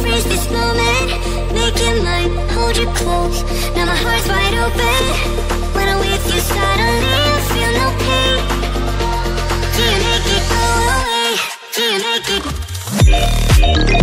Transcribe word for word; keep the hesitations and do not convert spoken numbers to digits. freeze this moment, make it mine, hold you close. Now my heart's wide open. When I'm with you, suddenly I feel no pain. Do you make it go away? Do you make it?